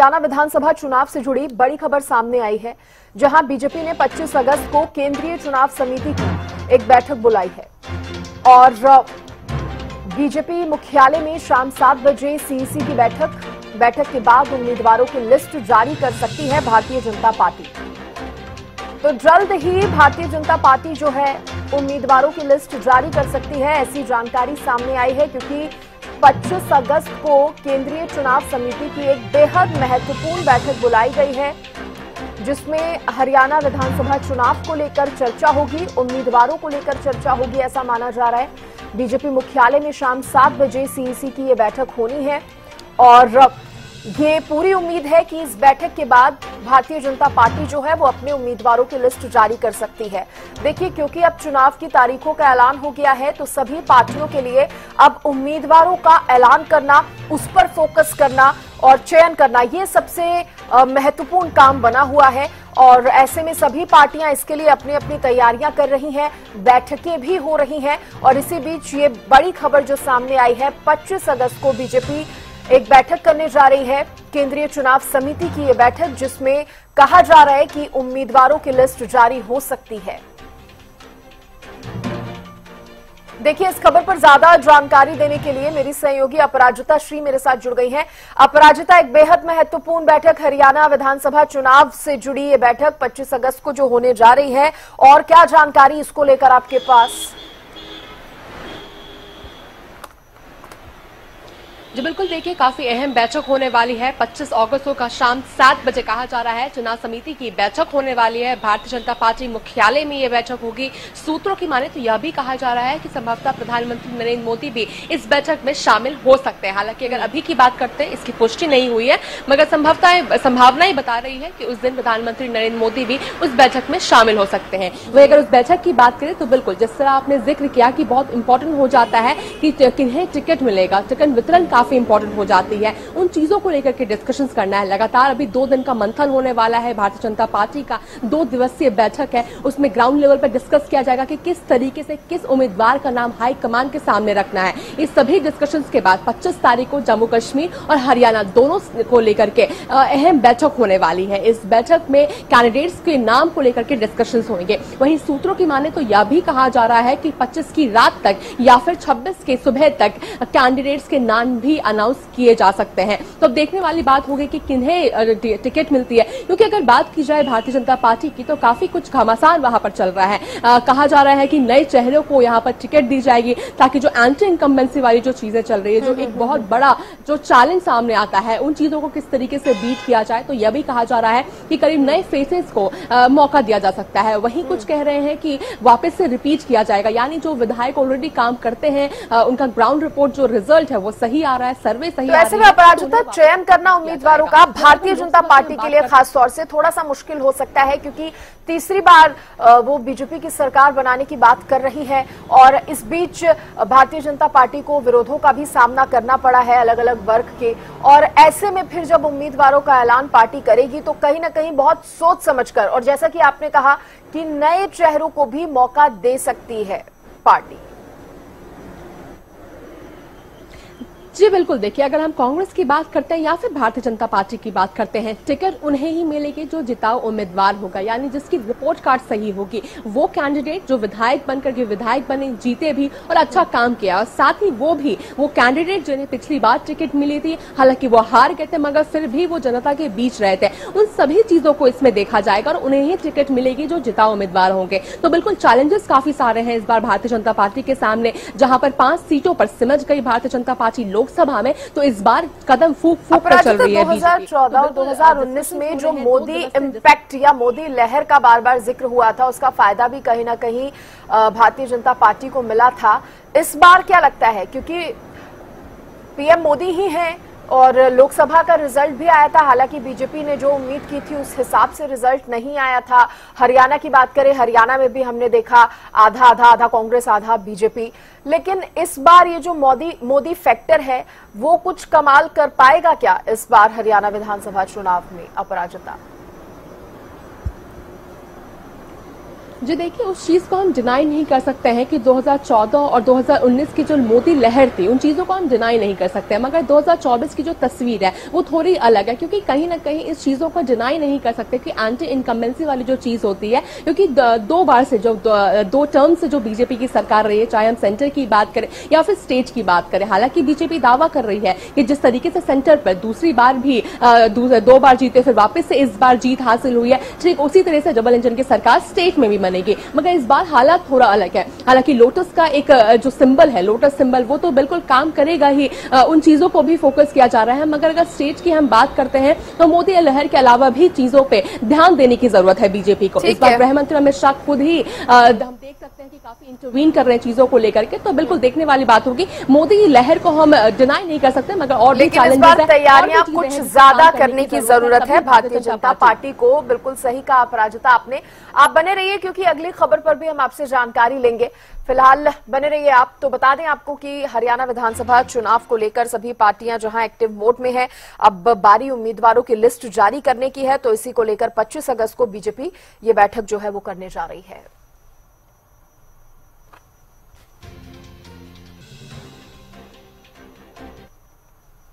हरियाणा विधानसभा चुनाव से जुड़ी बड़ी खबर सामने आई है, जहां बीजेपी ने 25 अगस्त को केंद्रीय चुनाव समिति की एक बैठक बुलाई है और बीजेपी मुख्यालय में शाम 7 बजे सीईसी की बैठक के बाद उम्मीदवारों की लिस्ट जारी कर सकती है भारतीय जनता पार्टी। तो जल्द ही भारतीय जनता पार्टी जो है उम्मीदवारों की लिस्ट जारी कर सकती है, ऐसी जानकारी सामने आई है, क्योंकि 25 अगस्त को केंद्रीय चुनाव समिति की एक बेहद महत्वपूर्ण बैठक बुलाई गई है, जिसमें हरियाणा विधानसभा चुनाव को लेकर चर्चा होगी, उम्मीदवारों को लेकर चर्चा होगी, ऐसा माना जा रहा है। बीजेपी मुख्यालय में शाम 7 बजे सीईसी की ये बैठक होनी है और ये पूरी उम्मीद है कि इस बैठक के बाद भारतीय जनता पार्टी जो है वो अपने उम्मीदवारों की लिस्ट जारी कर सकती है। देखिए, क्योंकि अब चुनाव की तारीखों का ऐलान हो गया है, तो सभी पार्टियों के लिए अब उम्मीदवारों का ऐलान करना, उस पर फोकस करना और चयन करना, ये सबसे महत्वपूर्ण काम बना हुआ है और ऐसे में सभी पार्टियां इसके लिए अपनी अपनी तैयारियां कर रही हैं, बैठकें भी हो रही हैं और इसी बीच ये बड़ी खबर जो सामने आई है, 25 अगस्त को बीजेपी एक बैठक करने जा रही है, केंद्रीय चुनाव समिति की ये बैठक, जिसमें कहा जा रहा है कि उम्मीदवारों की लिस्ट जारी हो सकती है। देखिए, इस खबर पर ज्यादा जानकारी देने के लिए मेरी सहयोगी अपराजिता श्री मेरे साथ जुड़ गई हैं। अपराजिता, एक बेहद महत्वपूर्ण बैठक, हरियाणा विधानसभा चुनाव से जुड़ी ये बैठक 25 अगस्त को जो होने जा रही है, और क्या जानकारी इसको लेकर आपके पास? जी बिल्कुल, देखिए काफी अहम बैठक होने वाली है। 25 अगस्त को शाम 7 बजे कहा जा रहा है चुनाव समिति की बैठक होने वाली है, भारतीय जनता पार्टी मुख्यालय में ये बैठक होगी। सूत्रों की माने तो यह भी कहा जा रहा है कि संभवतः प्रधानमंत्री नरेंद्र मोदी भी इस बैठक में शामिल हो सकते हैं। हालांकि अगर अभी की बात करते हैं, इसकी पुष्टि नहीं हुई है, मगर संभावनाएं बता रही है कि उस दिन प्रधानमंत्री नरेंद्र मोदी भी उस बैठक में शामिल हो सकते हैं। वही अगर उस बैठक की बात करें तो बिल्कुल जिस तरह आपने जिक्र किया कि बहुत इंपॉर्टेंट हो जाता है कि किन्हें टिकट मिलेगा, टिकट वितरण काफी इंपॉर्टेंट हो जाती है, उन चीजों को लेकर के डिस्कशंस करना है। लगातार अभी 2 दिन का मंथन होने वाला है, भारतीय जनता पार्टी का 2 दिवसीय बैठक है, उसमें ग्राउंड लेवल पर डिस्कस किया जाएगा कि किस तरीके से किस उम्मीदवार का नाम हाईकमान के सामने रखना है। इस सभी डिस्कशंस के बाद 25 तारीख को जम्मू कश्मीर और हरियाणा दोनों को लेकर के अहम बैठक होने वाली है। इस बैठक में कैंडिडेट्स के नाम को लेकर के डिस्कशन होंगे। वहीं सूत्रों की माने तो यह भी कहा जा रहा है कि 25 की रात तक या फिर 26 की सुबह तक कैंडिडेट्स के नाम भी अनाउंस किए जा सकते हैं। तो अब देखने वाली बात होगी कि किन्हें टिकट मिलती है, क्योंकि अगर बात की जाए भारतीय जनता पार्टी की तो काफी कुछ घमासान वहां पर चल रहा है। कहा जा रहा है कि नए चेहरों को यहां पर टिकट दी जाएगी, ताकि जो एंटी इनकम्बेंसी वाली जो चीजें चल रही है, जो एक बहुत बड़ा जो चैलेंज सामने आता है, उन चीजों को किस तरीके से बीट किया जाए। तो यह भी कहा जा रहा है कि करीब नए फेसेस को मौका दिया जा सकता है। वहीं कुछ कह रहे हैं कि वापस से रिपीट किया जाएगा, यानी जो विधायक ऑलरेडी काम करते हैं उनका ग्राउंड रिपोर्ट जो रिजल्ट है वो सही आ रहा है, सर्वे सही। तो ऐसे में अपराजिता, चयन करना उम्मीदवारों का भारतीय जनता पार्टी के लिए खास तौर से थोड़ा सा मुश्किल हो सकता है, क्योंकि तीसरी बार वो बीजेपी की सरकार बनाने की बात कर रही है और इस बीच भारतीय जनता पार्टी को विरोधों का भी सामना करना पड़ा है, अलग अलग वर्ग के, और ऐसे में फिर जब उम्मीदवारों का ऐलान पार्टी करेगी तो कहीं ना कहीं बहुत सोच समझकर, और जैसा कि आपने कहा कि नए चेहरों को भी मौका दे सकती है पार्टी। जी बिल्कुल, देखिए अगर हम कांग्रेस की बात करते हैं या फिर भारतीय जनता पार्टी की बात करते हैं, टिकट उन्हें ही मिलेगी जो जिताऊ उम्मीदवार होगा, यानी जिसकी रिपोर्ट कार्ड सही होगी, वो कैंडिडेट जो विधायक बनकर के विधायक बने, जीते भी और अच्छा काम किया, और साथ ही वो कैंडिडेट जिन्हें पिछली बार टिकट मिली थी, हालांकि वो हार गए थे मगर फिर भी वो जनता के बीच रहे थे, उन सभी चीजों को इसमें देखा जाएगा और उन्हें ही टिकट मिलेगी जो जिताऊ उम्मीदवार होंगे। तो बिल्कुल चैलेंजेस काफी सारे हैं इस बार भारतीय जनता पार्टी के सामने, जहां पर 5 सीटों पर सिमट गई भारतीय जनता पार्टी लोकसभा में, तो इस बार कदम फूंक कर चल रही है। 2014 और 2019 में जो मोदी इम्पैक्ट या मोदी लहर का बार बार जिक्र हुआ था, उसका फायदा भी कहीं ना कहीं भारतीय जनता पार्टी को मिला था। इस बार क्या लगता है, क्योंकि पीएम मोदी ही हैं और लोकसभा का रिजल्ट भी आया था, हालांकि बीजेपी ने जो उम्मीद की थी उस हिसाब से रिजल्ट नहीं आया था। हरियाणा की बात करें, हरियाणा में भी हमने देखा आधा कांग्रेस आधा बीजेपी, लेकिन इस बार ये जो मोदी फैक्टर है वो कुछ कमाल कर पाएगा क्या इस बार हरियाणा विधानसभा चुनाव में, अपराजिता? जी देखिए, उस चीज़ को हम डिनाई नहीं कर सकते हैं कि 2014 और 2019 की जो मोदी लहर थी उन चीज़ों को हम डिनाई नहीं कर सकते हैं। मगर 2024 की जो तस्वीर है वो थोड़ी अलग है, क्योंकि कहीं ना कहीं इस चीज़ों को डिनाई नहीं कर सकते कि एंटी इनकम्बेंसी वाली जो चीज़ होती है, क्योंकि दो बार से जो दो टर्म से जो बीजेपी की सरकार रही है, चाहे हम सेंटर की बात करें या फिर स्टेट की बात करें। हालांकि बीजेपी दावा कर रही है कि जिस तरीके से सेंटर पर दूसरी बार भी दो बार जीते फिर वापस से इस बार जीत हासिल हुई है, ठीक उसी तरह से डबल इंजन की सरकार स्टेट में भी बनेगी। मगर इस बार हालात थोड़ा अलग है। हालांकि लोटस का एक जो सिंबल है, लोटस सिंबल, वो तो बिल्कुल काम करेगा ही, उन चीजों को भी फोकस किया जा रहा है। मगर अगर स्टेट की हम बात करते हैं तो मोदी लहर के अलावा भी चीजों पे ध्यान देने की जरूरत है बीजेपी को। इस बार गृह मंत्री अमित शाह खुद ही हम देख सकते हैं कि काफी इंटरवीन कर रहे हैं चीजों को लेकर के, तो बिल्कुल देखने वाली बात होगी। मोदी लहर को हम डिनाई नहीं कर सकते, मगर और भी चैलेंजेस, तैयारियां कुछ ज्यादा करने की जरूरत है भारतीय जनता पार्टी को। बिल्कुल सही कहा अपराजिता आपने। आप बने रहिए क्योंकि अगली खबर पर भी हम आपसे जानकारी लेंगे। फिलहाल बने रहिए आप। तो बता दें आपको कि हरियाणा विधानसभा चुनाव को लेकर सभी पार्टियां जहां एक्टिव मोड में हैं, अब बारी उम्मीदवारों की लिस्ट जारी करने की है। तो इसी को लेकर 25 अगस्त को बीजेपी ये बैठक जो है वो करने जा रही है।